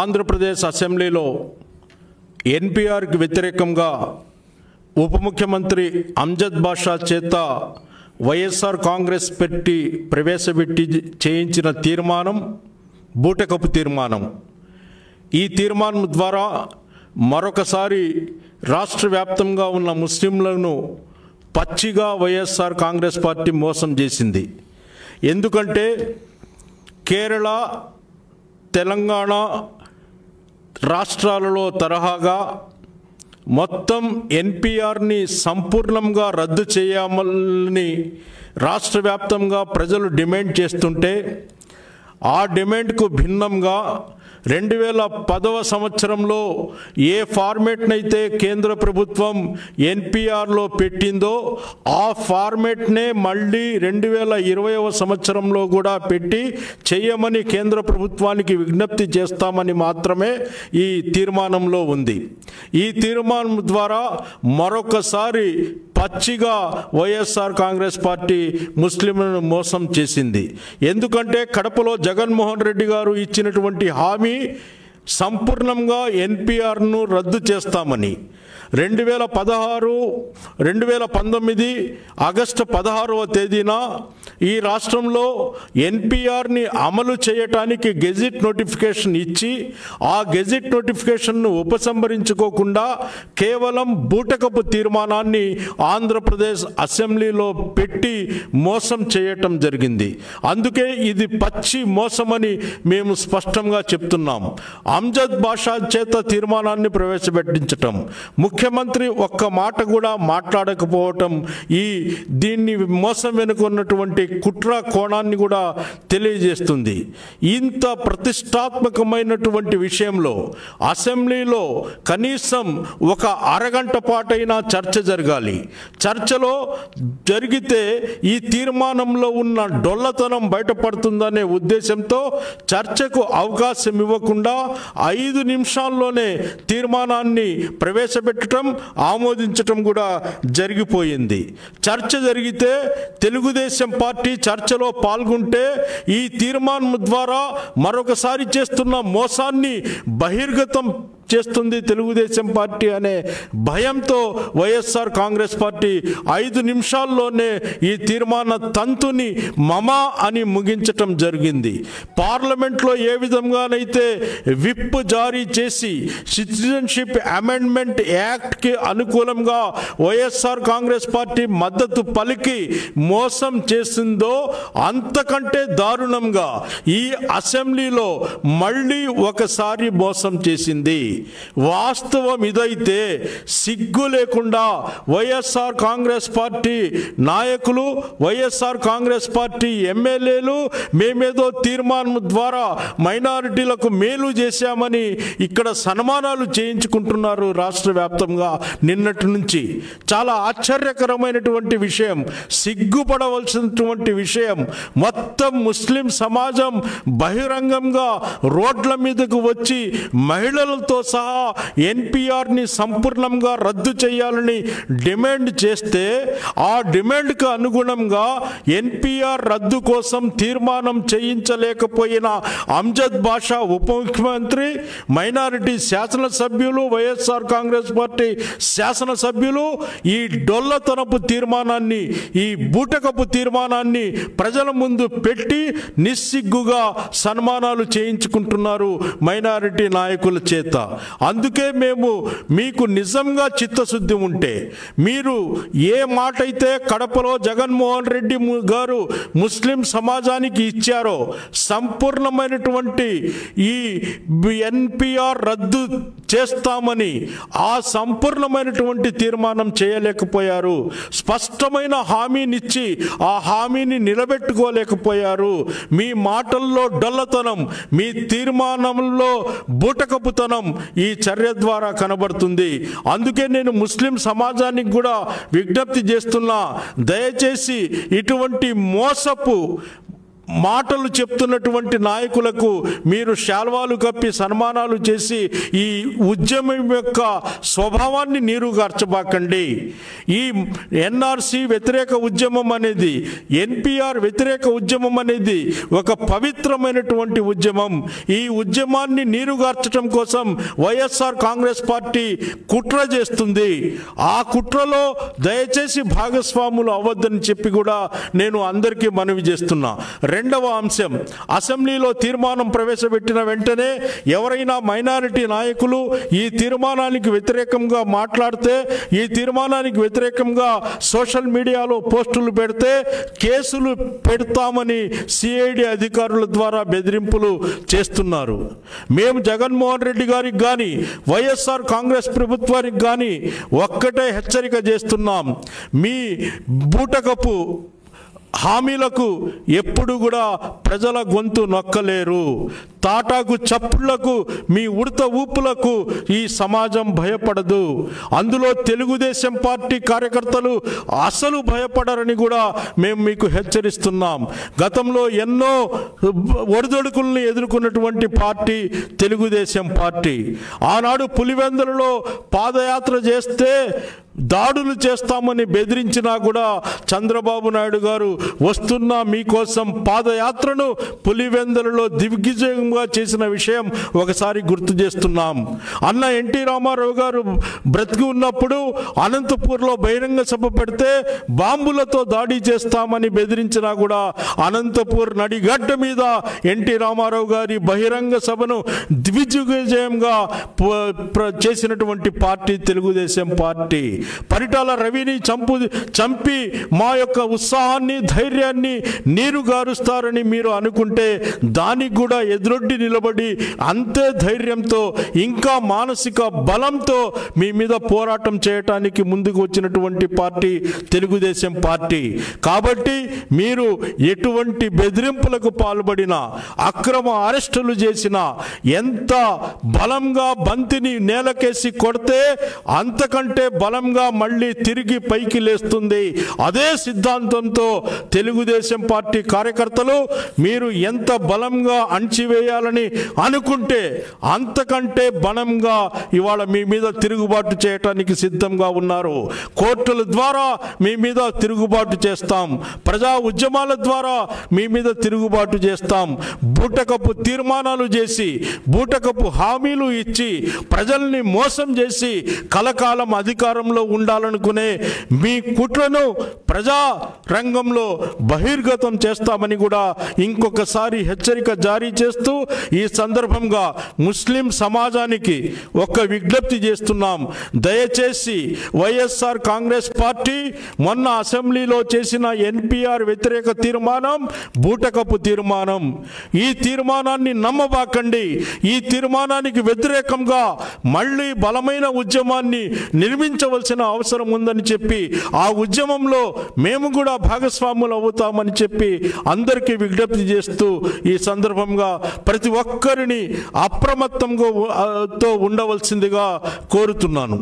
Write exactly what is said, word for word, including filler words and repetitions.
ఆంధ్రప్రదేశ్ అసెంబ్లీలో ఎన్పిఆర్ కి వ్యతిరేకంగా ఉప ముఖ్యమంత్రి అంజద్ బాషా చేత వైఎస్ఆర్ కాంగ్రెస్ పార్టీ ప్రవేశపెట్టి చేయించిన తీర్మానం బూటకపు తీర్మానం. ఈ తీర్మానం ద్వారా మరొకసారి రాష్ట్ర వ్యాప్తంగా ఉన్న ముస్లింలను పచ్చిగా వైఎస్ఆర్ కాంగ్రెస్ పార్టీ మోసం చేసింది. ఎందుకంటే కేరళ తెలంగాణ రాష్ట్రాలలో తరహాగా మొత్తం ఎన్పిఆర్ని సంపూర్ణంగా రద్దు చేయాలని రాష్ట్ర వ్యాప్తంగా ప్రజలు డిమాండ్ చేస్తుంటే, ఆ డిమాండ్కు భిన్నంగా రెండు వేల పదవ సంవత్సరంలో ఏ ఫార్మేట్నైతే కేంద్ర ప్రభుత్వం ఎన్పిఆర్లో పెట్టిందో ఆ ఫార్మేట్నే మళ్ళీ రెండు వేల ఇరవైవ సంవత్సరంలో కూడా పెట్టి చేయమని కేంద్ర ప్రభుత్వానికి విజ్ఞప్తి చేస్తామని మాత్రమే ఈ తీర్మానంలో ఉంది. ఈ తీర్మానం ద్వారా మరొకసారి పచ్చిగా వైఎస్ఆర్ కాంగ్రెస్ పార్టీ ముస్లింలను మోసం చేసింది. ఎందుకంటే కడపలో జగన్మోహన్ రెడ్డి గారు ఇచ్చినటువంటి హామీ సంపూర్ణంగా ఎన్పిఆర్ను రద్దు చేస్తామని రెండు వేల పదహారు రెండు వేల పంతొమ్మిది ఆగస్టు పదహారవ తేదీన ఈ రాష్ట్రంలో ఎన్పిఆర్ని అమలు చేయటానికి గెజిట్ నోటిఫికేషన్ ఇచ్చి ఆ గెజిట్ నోటిఫికేషన్ను ఉపసంహరించుకోకుండా కేవలం బూటకపు తీర్మానాన్ని ఆంధ్రప్రదేశ్ అసెంబ్లీలో పెట్టి మోసం చేయటం జరిగింది. అందుకే ఇది పచ్చి మోసమని మేము స్పష్టంగా చెప్తున్నాం. అంజద్ బాషా చేత తీర్మానాన్ని ప్రవేశపెట్టించటం, ముఖ్యమంత్రి ఒక్క మాట కూడా మాట్లాడకపోవటం ఈ దీన్ని మోసం వెనుకున్నటువంటి కుట్ర కోణాన్ని కూడా తెలియజేస్తుంది. ఇంత ప్రతిష్టాత్మకమైనటువంటి విషయంలో అసెంబ్లీలో కనీసం ఒక అరగంట పాటైనా చర్చ జరగాలి. చర్చలో జరిగితే ఈ తీర్మానంలో ఉన్న డొల్లతనం బయటపడుతుందనే ఉద్దేశంతో చర్చకు అవకాశం ఇవ్వకుండా ఐదు నిమిషాల్లోనే తీర్మానాన్ని ప్రవేశపెట్టి ఆమోదించటం కూడా జరిగిపోయింది. చర్చ జరిగితే తెలుగుదేశం పార్టీ చర్చలో పాల్గొంటే ఈ తీర్మానం ద్వారా మరొకసారి చేస్తున్న మోసాన్ని బహిర్గతం చేస్తుంది తెలుగుదేశం పార్టీ అనే భయంతో వైఎస్ఆర్ కాంగ్రెస్ పార్టీ ఐదు నిమిషాల్లోనే ఈ తీర్మాన తంతుని మమా అని ముగించటం జరిగింది. పార్లమెంట్లో ఏ విధంగానైతే విప్ జారీ చేసి సిటిజన్షిప్ అమెండ్మెంట్ యాక్ట్కి అనుకూలంగా వైఎస్ఆర్ కాంగ్రెస్ పార్టీ మద్దతు పలికి మోసం చేసిందో అంతకంటే దారుణంగా ఈ అసెంబ్లీలో మళ్ళీ ఒకసారి మోసం చేసింది. వాస్తవం ఇదైతే సిగ్గు లేకుండా వైఎస్ఆర్ కాంగ్రెస్ పార్టీ నాయకులు, వైఎస్ఆర్ కాంగ్రెస్ పార్టీ ఎమ్మెల్యేలు మేమేదో తీర్మానం ద్వారా మైనారిటీలకు మేలు చేశామని ఇక్కడ సన్మానాలు చేయించుకుంటున్నారు రాష్ట్ర వ్యాప్తంగా నిన్నటి నుంచి. చాలా ఆశ్చర్యకరమైనటువంటి విషయం, సిగ్గుపడవలసినటువంటి విషయం. మొత్తం ముస్లిం సమాజం బహిరంగంగా రోడ్ల మీదకు వచ్చి మహిళలతో సహా ఎన్పిఆర్ని సంపూర్ణంగా రద్దు చేయాలని డిమాండ్ చేస్తే ఆ డిమాండ్కు అనుగుణంగా ఎన్పిఆర్ రద్దు కోసం తీర్మానం చేయించలేకపోయిన అంజద్ బాషా ఉప ముఖ్యమంత్రి, మైనారిటీ శాసనసభ్యులు, వైఎస్ఆర్ కాంగ్రెస్ పార్టీ శాసనసభ్యులు ఈ డొల్లతనపు తీర్మానాన్ని, ఈ బూటకపు తీర్మానాన్ని ప్రజల ముందు పెట్టి నిస్సిగ్గుగా సన్మానాలు చేయించుకుంటున్నారు మైనారిటీ నాయకుల చేత. అందుకే మేము, మీకు నిజంగా చిత్తశుద్ధి ఉంటే మీరు ఏ మాట అయితే కడపలో జగన్మోహన్ రెడ్డి గారు ముస్లిం సమాజానికి ఇచ్చారో సంపూర్ణమైనటువంటి ఈ ఎన్పిఆర్ రద్దు చేస్తామని, ఆ సంపూర్ణమైనటువంటి తీర్మానం చేయలేకపోయారు. స్పష్టమైన హామీనిచ్చి ఆ హామీని నిలబెట్టుకోలేకపోయారు. మీ మాటల్లో డొల్లతనం, మీ తీర్మానంలో బూటకపు ఈ చర్య ద్వారా కనబడుతుంది. అందుకే నేను ముస్లిం సమాజానికి కూడా విజ్ఞప్తి చేస్తున్నా, దయచేసి ఇటువంటి మోసపు మాటలు చెప్తున్నటువంటి నాయకులకు మీరు శాల్వాలు కప్పి సన్మానాలు చేసి ఈ ఉద్యమం యొక్క స్వభావాన్ని నీరుగార్చబాకండి. ఈ ఎన్ఆర్సీ వ్యతిరేక ఉద్యమం అనేది, ఎన్పిఆర్ వ్యతిరేక ఉద్యమం అనేది ఒక పవిత్రమైనటువంటి ఉద్యమం. ఈ ఉద్యమాన్ని నీరుగార్చడం కోసం వైఎస్ఆర్ కాంగ్రెస్ పార్టీ కుట్ర చేస్తుంది. ఆ కుట్రలో దయచేసి భాగస్వాములు అవ్వద్దని చెప్పి కూడా నేను అందరికీ మనవి చేస్తున్నా. రెండవ అంశం, అసెంబ్లీలో తీర్మానం ప్రవేశపెట్టిన వెంటనే ఎవరైనా మైనారిటీ నాయకులు ఈ తీర్మానానికి వ్యతిరేకంగా మాట్లాడితే, ఈ తీర్మానానికి వ్యతిరేకంగా సోషల్ మీడియాలో పోస్టులు పెడితే కేసులు పెడతామని సిఐడి అధికారుల ద్వారా బెదిరింపులు చేస్తున్నారు. మేము జగన్మోహన్ రెడ్డి గారికి కానీ వైఎస్ఆర్ కాంగ్రెస్ ప్రభుత్వానికి కానీ ఒక్కటే హెచ్చరిక చేస్తున్నాం, మీ బూటకపు హామీలకు ఎప్పుడు కూడా ప్రజల గొంతు నొక్కలేరు. తాటాకు చప్పుళ్లకు, మీ ఉడత ఊపులకు ఈ సమాజం భయపడదు. అందులో తెలుగుదేశం పార్టీ కార్యకర్తలు అసలు భయపడరని కూడా మేము మీకు హెచ్చరిస్తున్నాం. గతంలో ఎన్నో ఒడిదొడుకుల్ని ఎదుర్కొన్నటువంటి పార్టీ తెలుగుదేశం పార్టీ. ఆనాడు పులివెందులలో పాదయాత్ర చేస్తే దాడులు చేస్తామని బెదిరించినా కూడా చంద్రబాబు నాయుడు గారు వస్తున్న మీకోసం పాదయాత్రను పులివెందులలో దిగ్విజయంగా చేసిన విషయం ఒకసారి గుర్తు చేస్తున్నాం. అన్న ఎన్టీ రామారావు గారు బ్రతికి ఉన్నప్పుడు అనంతపూర్లో బహిరంగ సభ పెడితే బాంబులతో దాడి చేస్తామని బెదిరించినా కూడా అనంతపూర్ నడిగడ్డ మీద ఎన్టీ రామారావు గారి బహిరంగ సభను దిగ్విజయంగా చేసినటువంటి పార్టీ తెలుగుదేశం పార్టీ. పరిటాల రవిని చంపు చంపి మా యొక్క ఉత్సాహాన్ని ధైర్యాన్ని నీరు గారుస్తారని మీరు అనుకుంటే దానికి కూడా ఎదురొడ్డి నిలబడి అంతే ధైర్యంతో ఇంకా మానసిక బలంతో మీ మీద పోరాటం చేయటానికి ముందుకు వచ్చినటువంటి పార్టీ తెలుగుదేశం పార్టీ. కాబట్టి మీరు ఎటువంటి బెదిరింపులకు పాల్పడినా, అక్రమ అరెస్టులు చేసినా, ఎంత బలంగా బంతిని నేలకేసి కొడితే అంతకంటే బలం మళ్ళీ తిరిగి పైకి లేస్తుంది. అదే సిద్ధాంతంతో తెలుగుదేశం పార్టీ కార్యకర్తలు మీరు ఎంత బలంగా అణచివేయాలని అనుకుంటే అంతకంటే బలంగా ఇవాళ మీ మీద తిరుగుబాటు చేయటానికి సిద్ధంగా ఉన్నారు. కోర్టుల ద్వారా మీ మీద తిరుగుబాటు చేస్తాం, ప్రజా ఉద్యమాల ద్వారా మీ మీద తిరుగుబాటు చేస్తాం. బూటకపు తీర్మానాలు చేసి, బూటకపు హామీలు ఇచ్చి, ప్రజల్ని మోసం చేసి కలకాలం అధికారం ఉండాలనుకునే మీ కుట్రను ప్రజా రంగంలో బహిర్గతం చేస్తామని కూడా ఇంకొకసారి హెచ్చరిక జారీ చేస్తూ ఈ సందర్భంగా ముస్లిం సమాజానికి ఒక విజ్ఞప్తి చేస్తున్నాం. దయచేసి వైఎస్ఆర్ కాంగ్రెస్ పార్టీ మొన్న అసెంబ్లీలో చేసిన ఎన్పిఆర్ వ్యతిరేక తీర్మానం బూటకపు తీర్మానం. ఈ తీర్మానాన్ని నమ్మబాకండి. ఈ తీర్మానానికి వ్యతిరేకంగా మళ్ళీ బలమైన ఉద్యమాన్ని నిర్మించవచ్చు అవసరం ఉందని చెప్పి ఆ ఉద్యమంలో మేము కూడా భాగస్వాములు అవుతామని చెప్పి అందరికీ విజ్ఞప్తి చేస్తూ ఈ సందర్భంగా ప్రతి ఒక్కరిని అప్రమత్తంగా తో ఉండవలసిందిగా కోరుతున్నాను.